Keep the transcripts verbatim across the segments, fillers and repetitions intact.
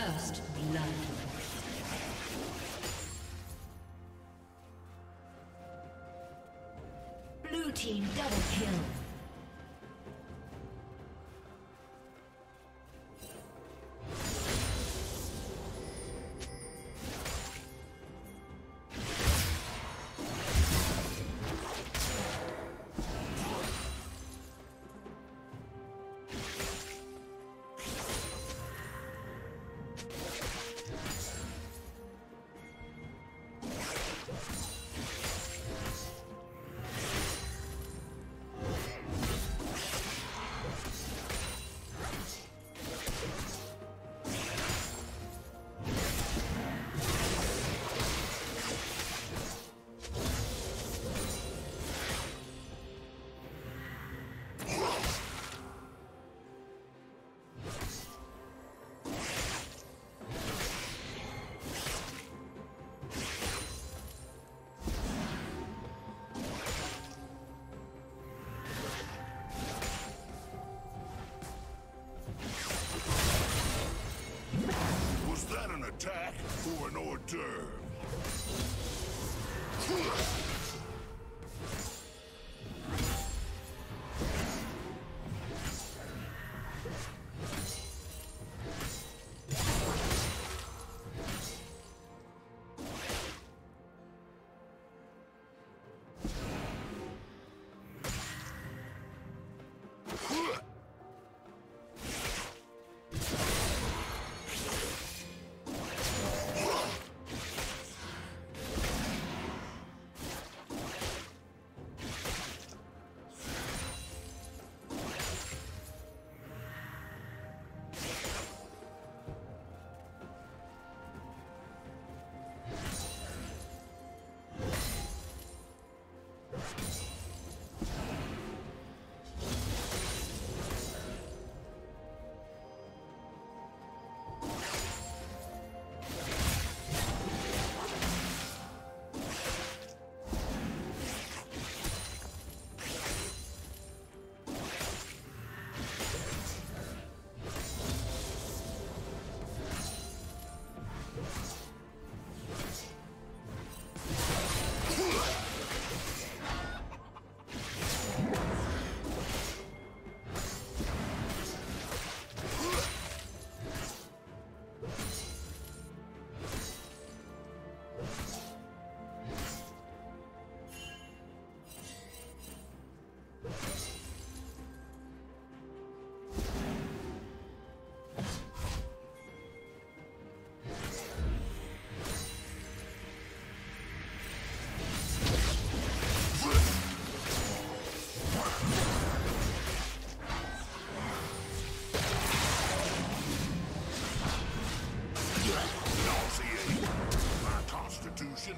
First blood. Blue team double kill. Attack for an hors d'oeuvre.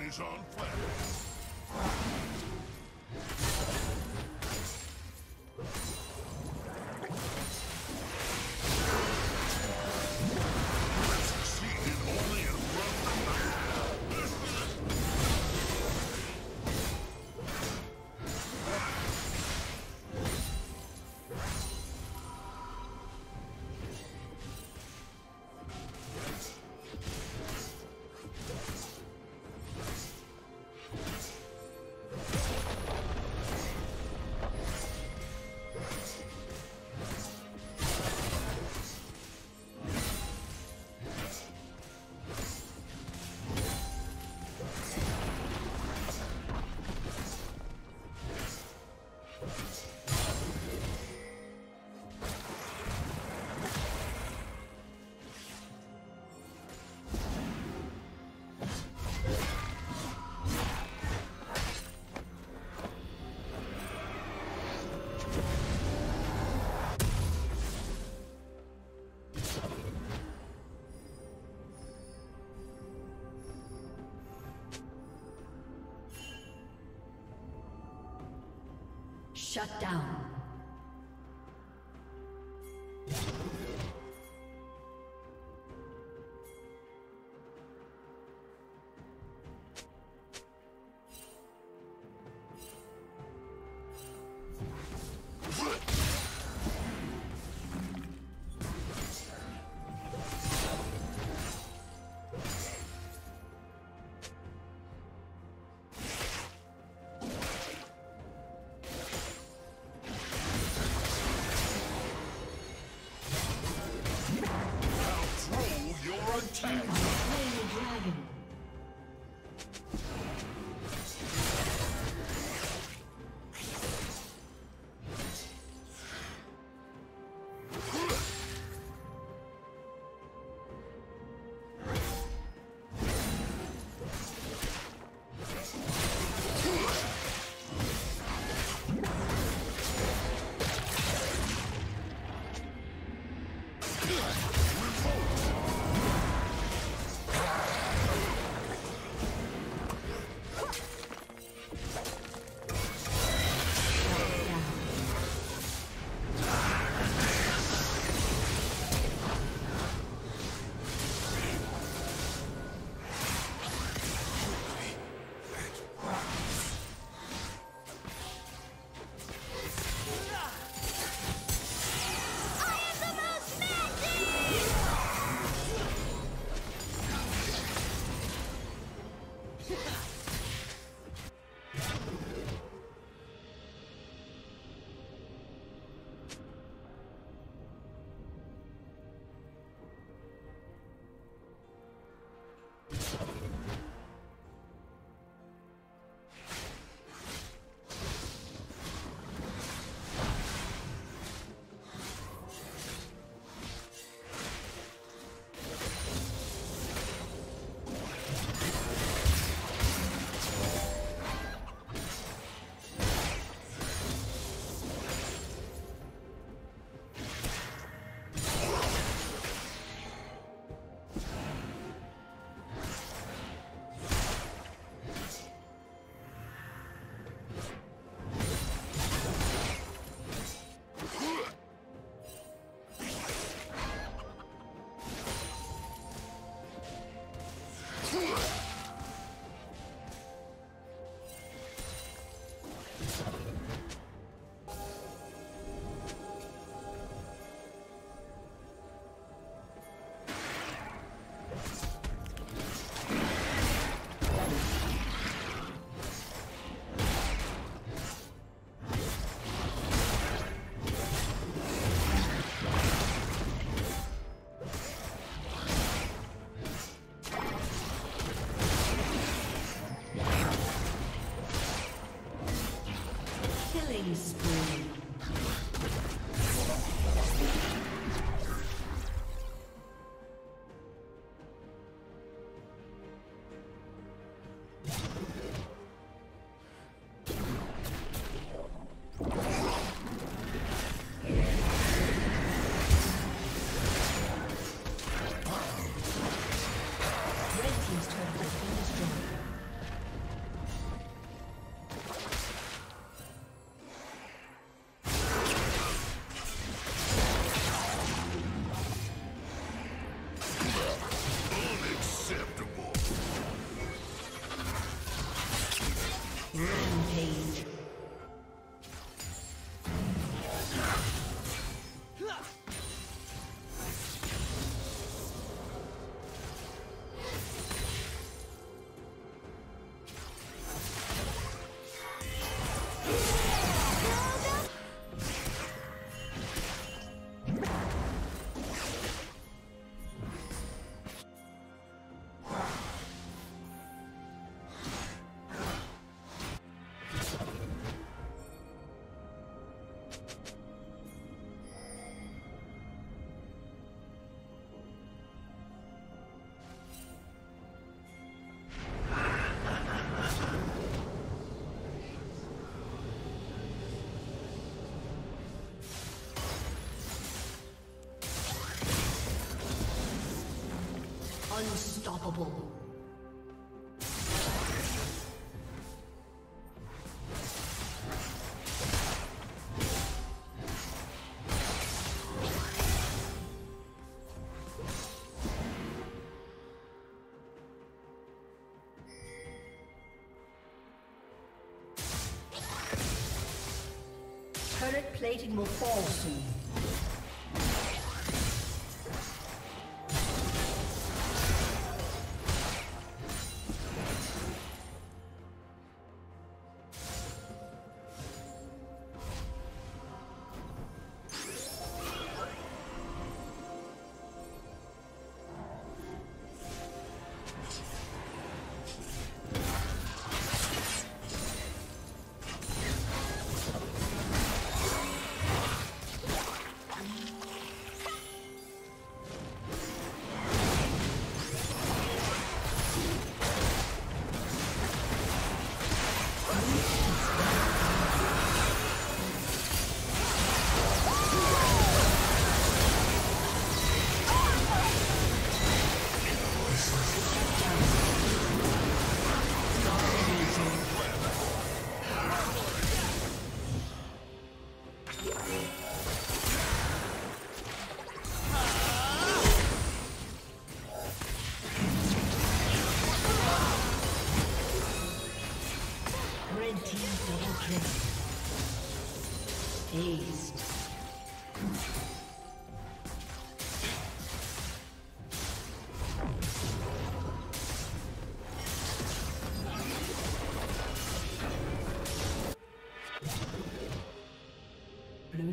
Is on fire. Shut down. Rampage. Unstoppable. Turret plating will fall soon. Blue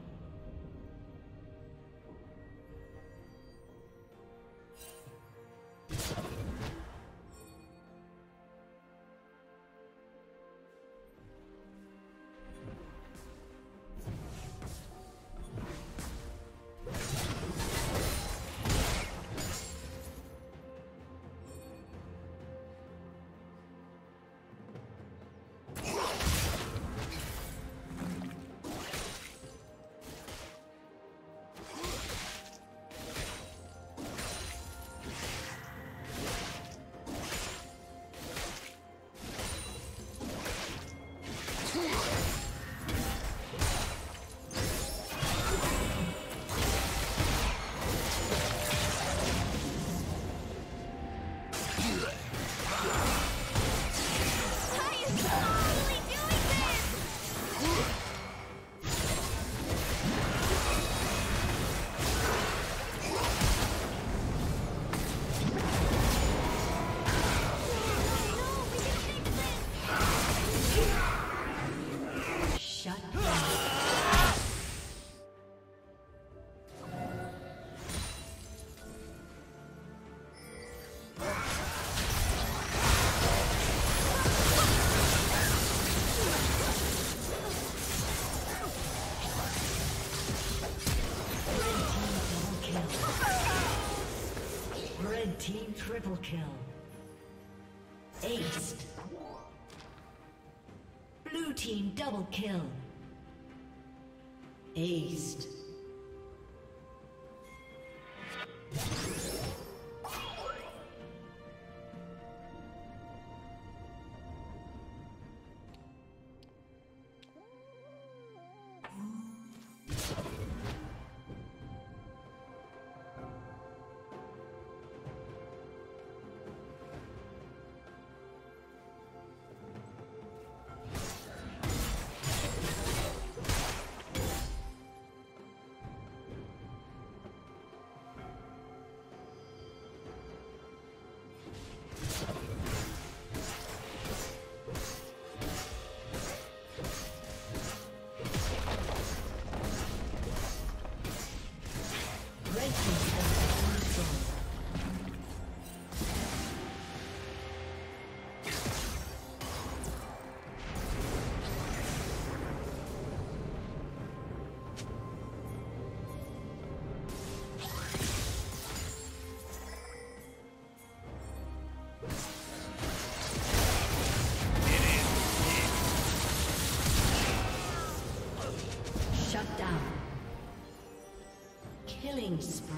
Team triple kill. Aced. Blue team double kill. Aced. killing spree.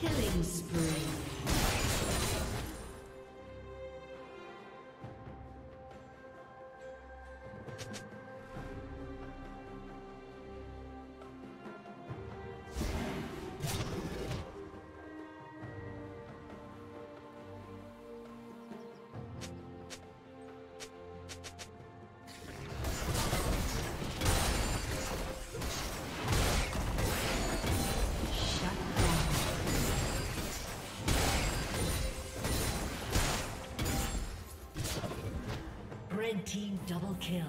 Killing spree. Red team double kill.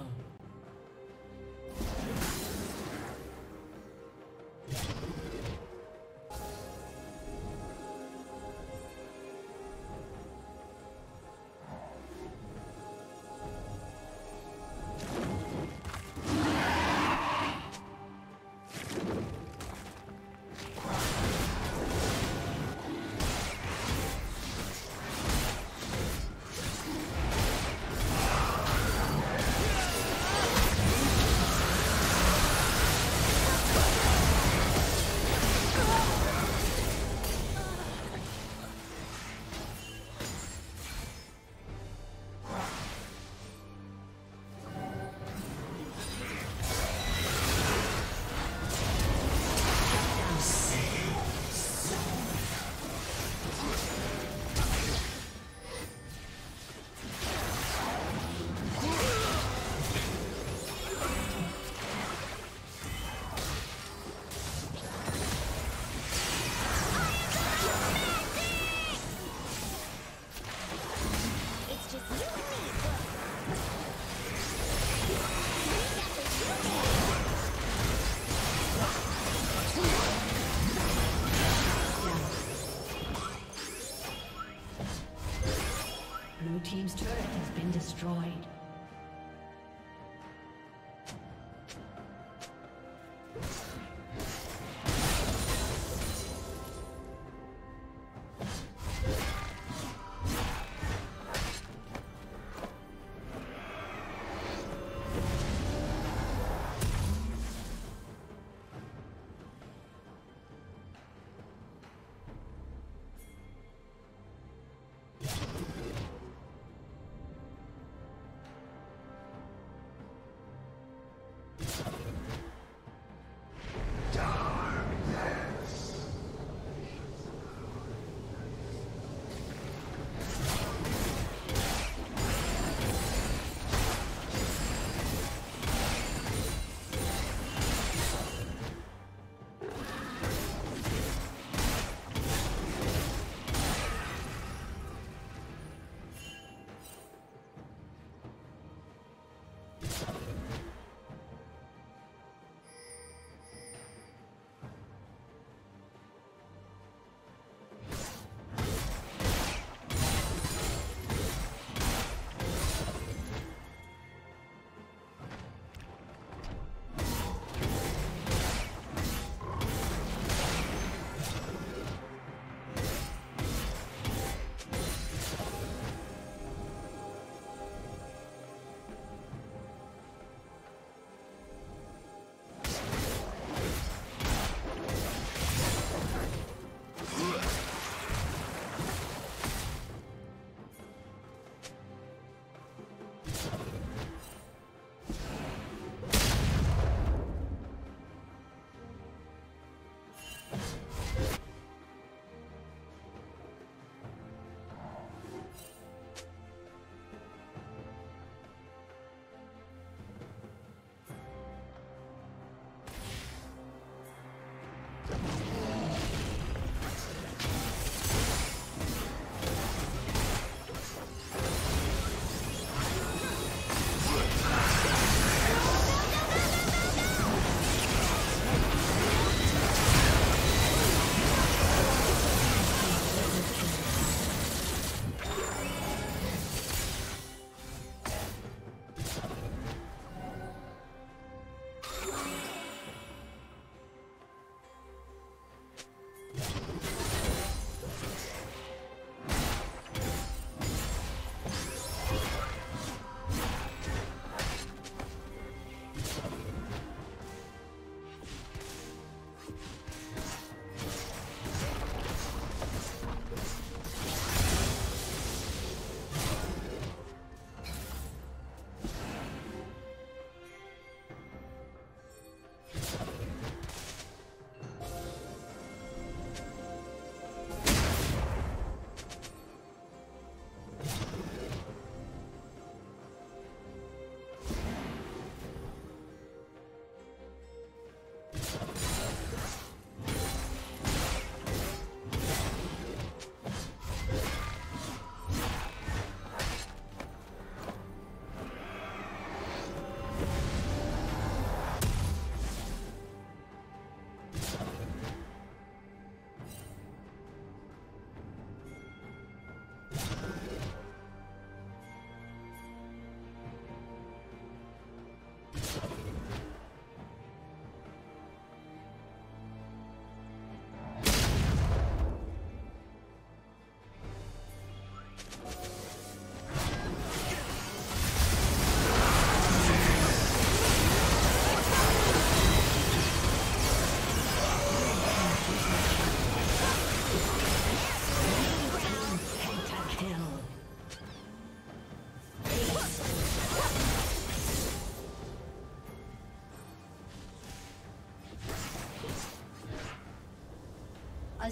A